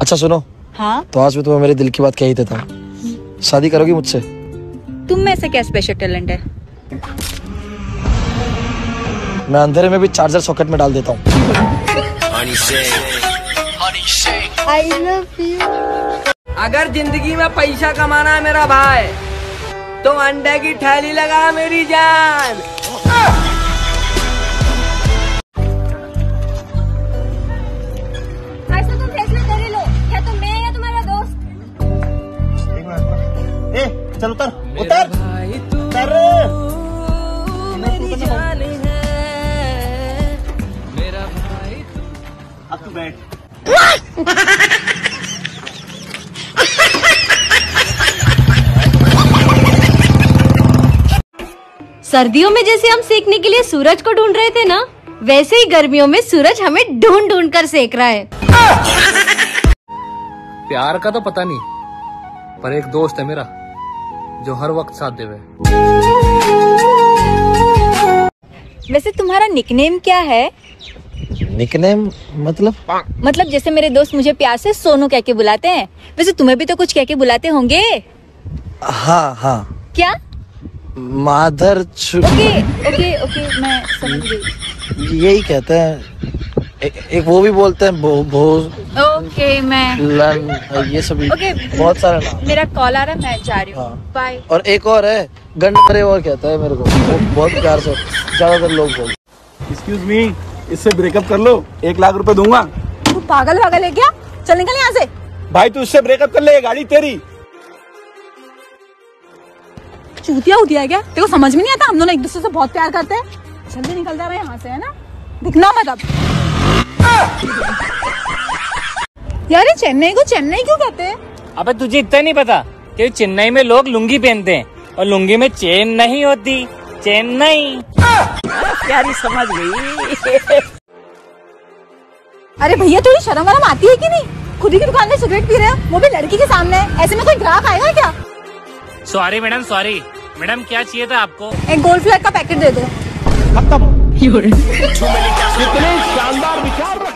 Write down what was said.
अच्छा सुनो। हाँ? तो आज मैं तुम्हें मेरे दिल की बात कह ही देता हूँ, शादी करोगी मुझसे? तुम में ऐसे क्या स्पेशल टैलेंट है? मैं अंधेरे में भी चार्जर सॉकेट में डाल देता हूँ। अगर जिंदगी में पैसा कमाना है मेरा भाई, तो अंडे की थैली लगा मेरी जान। चल उतर उतर उतर। अब तू बैठ। सर्दियों में जैसे हम सेकने के लिए सूरज को ढूंढ रहे थे ना, वैसे ही गर्मियों में सूरज हमें ढूंढ ढूंढ कर सेक रहा है। प्यार का तो पता नहीं, पर एक दोस्त है मेरा जो हर वक्त साथ देवे। वैसे तुम्हारा निकनेम क्या है? निकनेम मतलब जैसे मेरे दोस्त मुझे प्यार से सोनू कह के बुलाते हैं, वैसे तुम्हें भी तो कुछ कह के बुलाते होंगे। हाँ हाँ। क्या? माधर। ओके ओके ओके, मैं समझ गई। यही कहते हैं। एक वो भी बोलते हैं भो ओके, मैं ये सब बहुत सारा नाम। मेरा कॉल आ रहा है, मैं जा रही हूँ। हाँ। बाय। और एक और है गंडरे, और कहता है मेरे को बहुत प्यार से ज्यादातर लोग बोलते हैं। एक्सक्यूज मी, इससे ब्रेकअप कर लो, 1 लाख रुपए दूंगा। तू पागल वागल है क्या? चल निकल यहाँ से। भाई तू इससे ब्रेकअप कर ले, ये गाड़ी तेरी। चूतिया उतिया है क्या? तेरे को समझ में नहीं आता हम दोनों एक दूसरे से बहुत प्यार करते हैं। जल्दी निकल जा रहा है यहाँ से, है ना? दिखना मत अब। यार ये चेन्नई को चेन्नई क्यों कहते हैं? अबे तुझे इतना नहीं पता कि चेन्नई में लोग लुंगी पहनते हैं और लुंगी में चेन नहीं होती। चेन्नई। यार ये समझ गई। अरे भैया थोड़ी शर्म वरम आती है कि नहीं? खुद ही की दुकान में सिगरेट पी रहे हो, वो भी लड़की के सामने। ऐसे में कोई ग्राहक आएगा क्या? Sorry madam, sorry madam. क्या चाहिए था आपको? एक गोल्ड फ्लैग का पैकेट दे दो। कितने शानदार विचार।